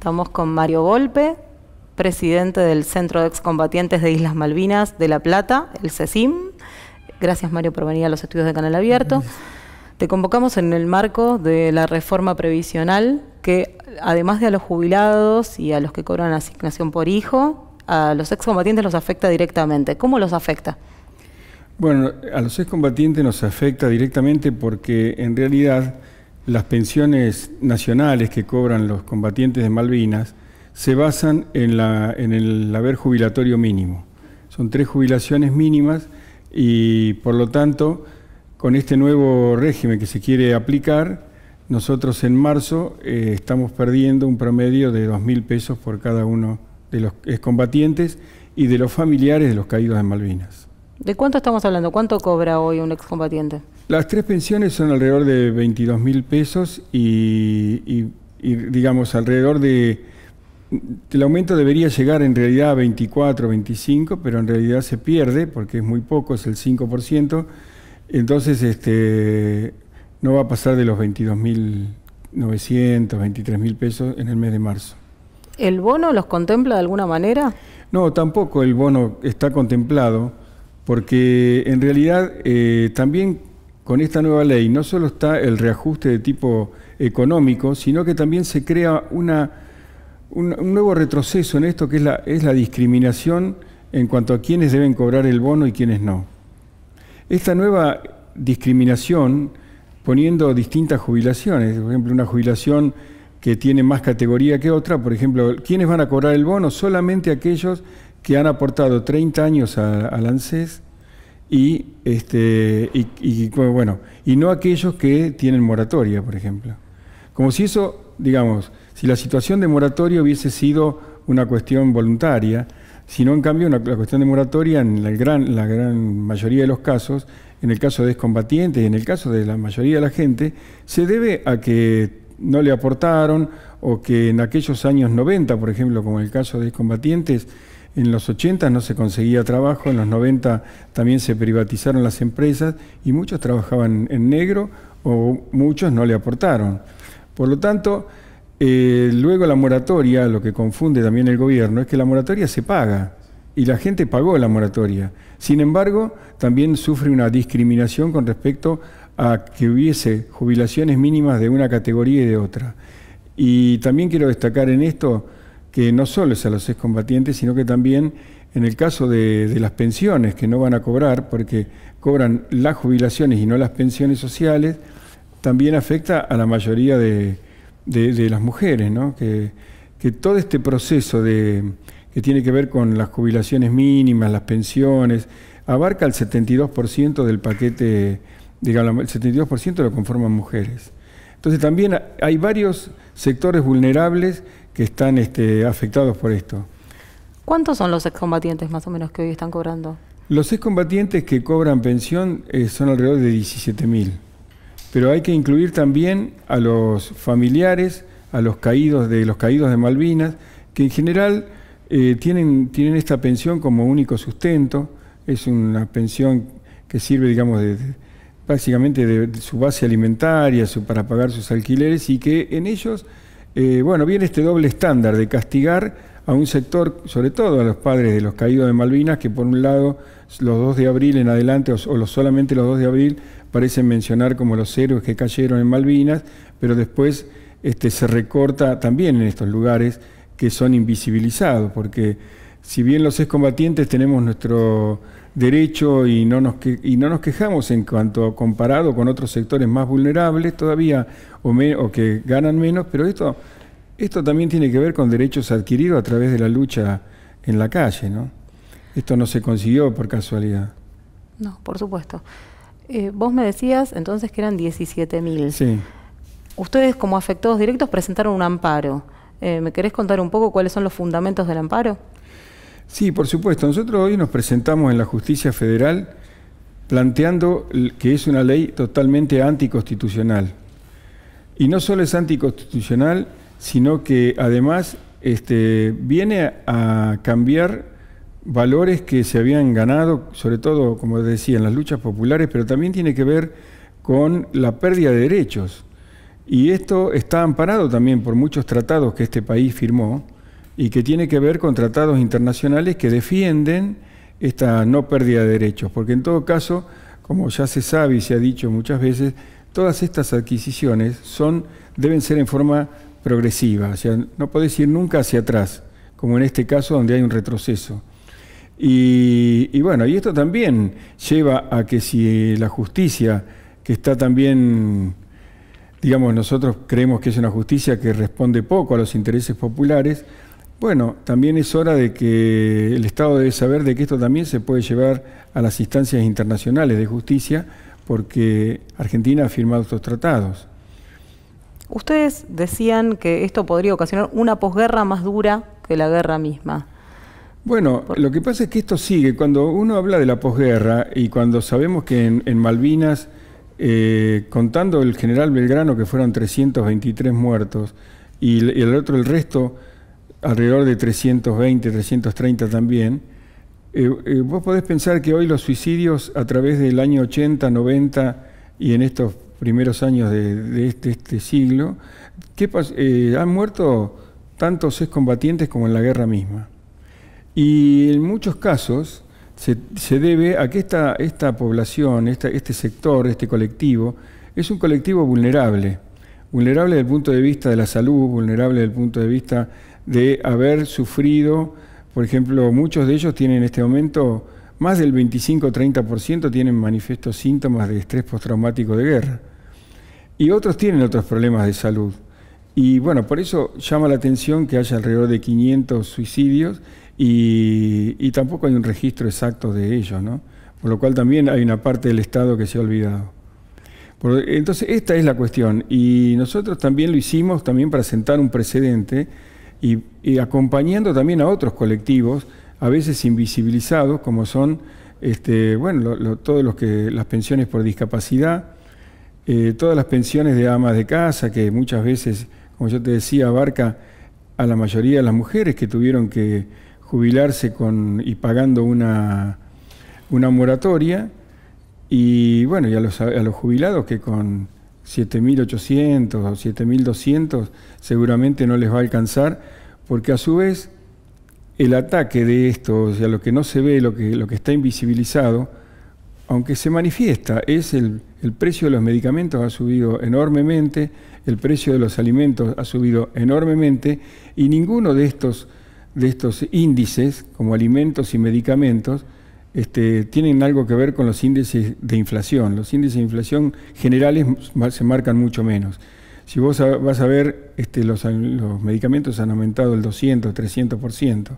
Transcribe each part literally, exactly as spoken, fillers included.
Estamos con Mario Volpe, presidente del Centro de Excombatientes de Islas Malvinas de La Plata, el CESIM. Gracias, Mario, por venir a los estudios de Canal Abierto. Gracias. Te convocamos en el marco de la reforma previsional que, además de a los jubilados y a los que cobran asignación por hijo, a los excombatientes los afecta directamente. ¿Cómo los afecta? Bueno, a los excombatientes nos afecta directamente porque, en realidad, las pensiones nacionales que cobran los combatientes de Malvinas se basan en, la, en el haber jubilatorio mínimo. Son tres jubilaciones mínimas y, por lo tanto, con este nuevo régimen que se quiere aplicar, nosotros en marzo eh, estamos perdiendo un promedio de dos mil pesos por cada uno de los excombatientes y de los familiares de los caídos de Malvinas. ¿De cuánto estamos hablando? ¿Cuánto cobra hoy un excombatiente? Las tres pensiones son alrededor de veintidós mil pesos y, y, y, digamos, alrededor de... El aumento debería llegar en realidad a veinticuatro, veinticinco, pero en realidad se pierde porque es muy poco, es el cinco por ciento. Entonces, este, no va a pasar de los veintidós mil novecientos, veintitrés mil pesos en el mes de marzo. ¿El bono los contempla de alguna manera? No, tampoco el bono está contemplado, porque en realidad eh, también con esta nueva ley no solo está el reajuste de tipo económico, sino que también se crea una, un, un nuevo retroceso en esto, que es la, es la discriminación en cuanto a quiénes deben cobrar el bono y quiénes no. Esta nueva discriminación, poniendo distintas jubilaciones, por ejemplo, una jubilación que tiene más categoría que otra, por ejemplo, ¿quiénes van a cobrar el bono? Solamente aquellos que han aportado treinta años al ANSES y, este, y, y, bueno, y no aquellos que tienen moratoria, por ejemplo. Como si eso, digamos, si la situación de moratoria hubiese sido una cuestión voluntaria, sino en cambio una, la cuestión de moratoria en la gran, la gran mayoría de los casos, en el caso de excombatientes y en el caso de la mayoría de la gente, se debe a que no le aportaron o que en aquellos años noventa, por ejemplo, como en el caso de excombatientes, en los ochenta no se conseguía trabajo, en los noventa también se privatizaron las empresas y muchos trabajaban en negro o muchos no le aportaron. Por lo tanto, eh, luego la moratoria, lo que confunde también el gobierno, es que la moratoria se paga y la gente pagó la moratoria. Sin embargo, también sufre una discriminación con respecto a que hubiese jubilaciones mínimas de una categoría y de otra. Y también quiero destacar en esto que no solo es a los excombatientes, sino que también en el caso de, de las pensiones, que no van a cobrar porque cobran las jubilaciones y no las pensiones sociales, también afecta a la mayoría de, de, de las mujeres, ¿no? Que, que todo este proceso de, que tiene que ver con las jubilaciones mínimas, las pensiones, abarca el setenta y dos por ciento del paquete, digamos, el setenta y dos por ciento lo conforman mujeres. Entonces también hay varios sectores vulnerables que están este, afectados por esto. ¿Cuántos son los excombatientes más o menos que hoy están cobrando? Los excombatientes que cobran pensión eh, son alrededor de diecisiete mil, pero hay que incluir también a los familiares, a los caídos de los caídos de Malvinas, que en general eh, tienen, tienen esta pensión como único sustento. Es una pensión que sirve, digamos, de, de, prácticamente de, de su base alimentaria, su, para pagar sus alquileres, y que en ellos... Eh, bueno, viene este doble estándar de castigar a un sector, sobre todo a los padres de los caídos de Malvinas, que por un lado los dos de abril en adelante, o, o los, solamente los dos de abril, parecen mencionar como los héroes que cayeron en Malvinas, pero después este, se recorta también en estos lugares que son invisibilizados, porque si bien los excombatientes tenemos nuestro derecho y no nos que, y no nos quejamos en cuanto a comparado con otros sectores más vulnerables todavía o, me, o que ganan menos, pero esto, esto también tiene que ver con derechos adquiridos a través de la lucha en la calle, ¿no? Esto no se consiguió por casualidad. No, por supuesto. Eh, vos me decías entonces que eran diecisiete mil. Sí. Ustedes como afectados directos presentaron un amparo. Eh, ¿Me querés contar un poco cuáles son los fundamentos del amparo? Sí, por supuesto. Nosotros hoy nos presentamos en la Justicia Federal planteando que es una ley totalmente anticonstitucional. Y no solo es anticonstitucional, sino que además este, viene a cambiar valores que se habían ganado, sobre todo, como decía, en las luchas populares, pero también tiene que ver con la pérdida de derechos. Y esto está amparado también por muchos tratados que este país firmó y que tiene que ver con tratados internacionales que defienden esta no pérdida de derechos, porque en todo caso, como ya se sabe y se ha dicho muchas veces, todas estas adquisiciones son, deben ser en forma progresiva, o sea, no podés ir nunca hacia atrás, como en este caso donde hay un retroceso. Y, y bueno, y esto también lleva a que si la justicia, que está también, digamos, nosotros creemos que es una justicia que responde poco a los intereses populares, bueno, también es hora de que el Estado debe saber de que esto también se puede llevar a las instancias internacionales de justicia, porque Argentina ha firmado estos tratados. Ustedes decían que esto podría ocasionar una posguerra más dura que la guerra misma. Bueno, lo que pasa es que esto sigue. Cuando uno habla de la posguerra y cuando sabemos que en, en Malvinas, eh, contando el general Belgrano, que fueron trescientos veintitrés muertos, y el, y el otro, el resto, alrededor de trescientos veinte, trescientos treinta también, eh, eh, vos podés pensar que hoy los suicidios a través del año ochenta, noventa y en estos primeros años de, de, este, de este siglo, ¿qué eh, han muerto tantos excombatientes como en la guerra misma. Y en muchos casos se, se debe a que esta, esta población, esta, este sector, este colectivo, es un colectivo vulnerable, vulnerable desde el punto de vista de la salud, vulnerable desde el punto de vista de haber sufrido, por ejemplo, muchos de ellos tienen en este momento, más del veinticinco a treinta por ciento tienen manifiestos síntomas de estrés postraumático de guerra. Y otros tienen otros problemas de salud. Y bueno, por eso llama la atención que haya alrededor de quinientos suicidios y, y tampoco hay un registro exacto de ellos, ¿no? Por lo cual también hay una parte del Estado que se ha olvidado. Por, entonces, esta es la cuestión. Y nosotros también lo hicimos también para sentar un precedente y, y acompañando también a otros colectivos, a veces invisibilizados, como son este, bueno, lo, lo, todos los que, las pensiones por discapacidad, eh, todas las pensiones de amas de casa, que muchas veces, como yo te decía, abarca a la mayoría de las mujeres que tuvieron que jubilarse con, y pagando una, una moratoria, y bueno, y a los, a los jubilados que con siete mil ochocientos o siete mil doscientos seguramente no les va a alcanzar, porque a su vez el ataque de esto, o sea, lo que no se ve, lo que, lo que está invisibilizado, aunque se manifiesta, es el, el precio de los medicamentos ha subido enormemente, el precio de los alimentos ha subido enormemente y ninguno de estos, de estos índices, como alimentos y medicamentos, este, tienen algo que ver con los índices de inflación. Los índices de inflación generales se marcan mucho menos. Si vos vas a ver, este, los, los medicamentos han aumentado el doscientos, trescientos por ciento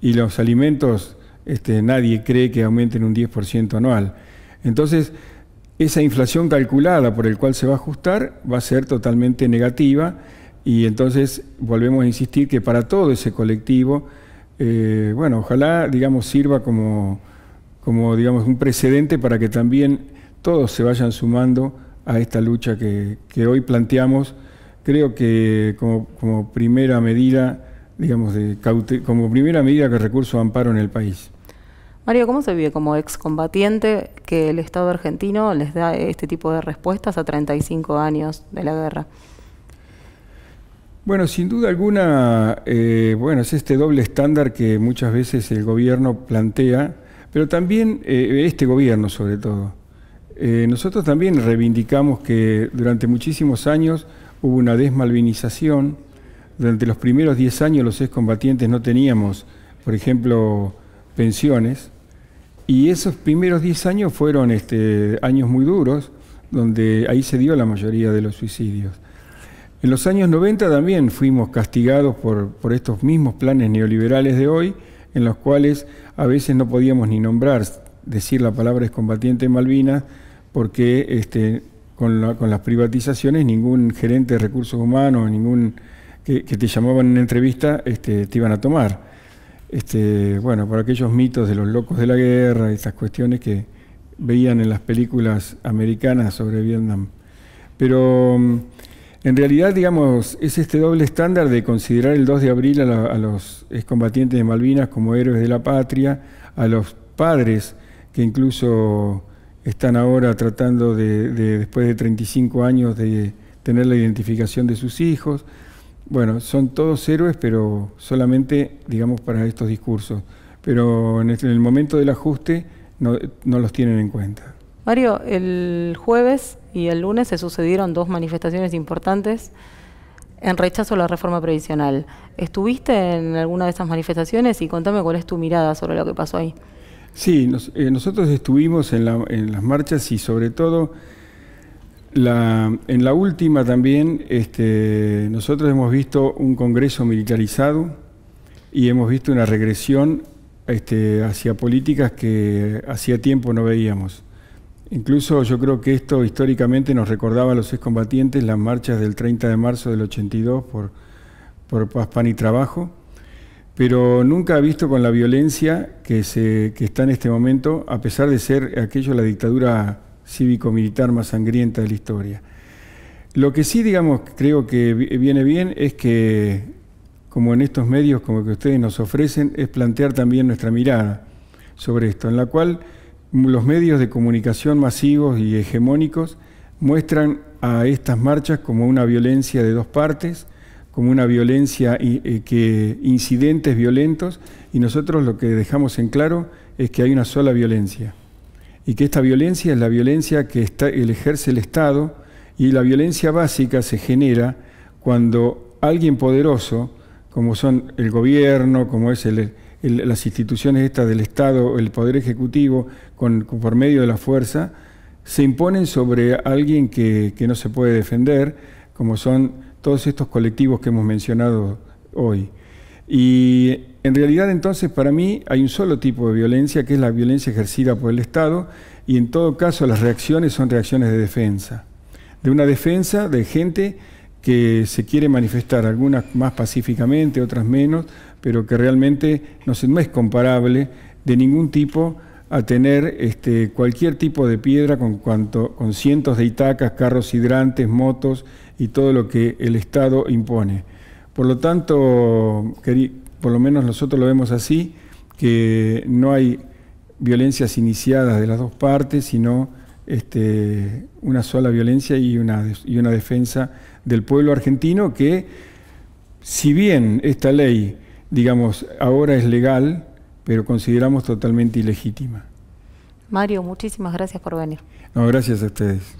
y los alimentos... Este, nadie cree que aumenten un diez por ciento anual. Entonces, esa inflación calculada por el cual se va a ajustar va a ser totalmente negativa y entonces volvemos a insistir que para todo ese colectivo, eh, bueno, ojalá, digamos, sirva como, como, digamos, un precedente para que también todos se vayan sumando a esta lucha que, que hoy planteamos, creo que como, como primera medida... digamos, de caute como primera medida que recurso de amparo en el país. Mario, ¿cómo se vive como excombatiente que el Estado argentino les da este tipo de respuestas a treinta y cinco años de la guerra? Bueno, sin duda alguna, eh, bueno, es este doble estándar que muchas veces el gobierno plantea, pero también eh, este gobierno sobre todo. Eh, nosotros también reivindicamos que durante muchísimos años hubo una desmalvinización. Durante los primeros diez años los excombatientes no teníamos, por ejemplo, pensiones. Y esos primeros diez años fueron este, años muy duros, donde ahí se dio la mayoría de los suicidios. En los años noventa también fuimos castigados por, por estos mismos planes neoliberales de hoy, en los cuales a veces no podíamos ni nombrar, decir la palabra excombatiente en Malvinas, porque este, con, la, con las privatizaciones ningún gerente de recursos humanos, ningún... Que, que te llamaban en una entrevista, este, te iban a tomar. Este, bueno, por aquellos mitos de los locos de la guerra, esas cuestiones que veían en las películas americanas sobre Vietnam. Pero en realidad, digamos, es este doble estándar de considerar el dos de abril a, la, a los excombatientes de Malvinas como héroes de la patria, a los padres que incluso están ahora tratando de, de después de treinta y cinco años de... tener la identificación de sus hijos. Bueno, son todos héroes, pero solamente, digamos, para estos discursos. Pero en el momento del ajuste no, no los tienen en cuenta. Mario, el jueves y el lunes se sucedieron dos manifestaciones importantes en rechazo a la reforma previsional. ¿Estuviste en alguna de estas manifestaciones? Y contame cuál es tu mirada sobre lo que pasó ahí. Sí, nos, eh, nosotros estuvimos en, la, en las marchas y sobre todo la, en la última también este, nosotros hemos visto un congreso militarizado y hemos visto una regresión este, hacia políticas que hacía tiempo no veíamos. Incluso yo creo que esto históricamente nos recordaba a los excombatientes las marchas del treinta de marzo del ochenta y dos por, por Paz, Pan y Trabajo, pero nunca ha visto con la violencia que, se, que está en este momento, a pesar de ser aquello la dictadura cívico-militar más sangrienta de la historia. Lo que sí, digamos, creo que viene bien es que, como en estos medios como que ustedes nos ofrecen, es plantear también nuestra mirada sobre esto, en la cual los medios de comunicación masivos y hegemónicos muestran a estas marchas como una violencia de dos partes, como una violencia que incidentes violentos, y nosotros lo que dejamos en claro es que hay una sola violencia, y que esta violencia es la violencia que está, el ejerce el Estado, y la violencia básica se genera cuando alguien poderoso, como son el gobierno, como es el... las instituciones estas del Estado, el Poder Ejecutivo, con, con, por medio de la fuerza, se imponen sobre alguien que, que no se puede defender, como son todos estos colectivos que hemos mencionado hoy. Y en realidad entonces para mí hay un solo tipo de violencia, que es la violencia ejercida por el Estado, y en todo caso las reacciones son reacciones de defensa, de una defensa de gente que se quiere manifestar, algunas más pacíficamente, otras menos, pero que realmente no, se, no es comparable de ningún tipo a tener este, cualquier tipo de piedra con, cuanto, con cientos de itacas, carros hidrantes, motos y todo lo que el Estado impone. Por lo tanto, por lo menos nosotros lo vemos así, que no hay violencias iniciadas de las dos partes, sino este, una sola violencia y una, y una defensa del pueblo argentino que, si bien esta ley, digamos, ahora es legal, pero consideramos totalmente ilegítima. Mario, muchísimas gracias por venir. No, gracias a ustedes.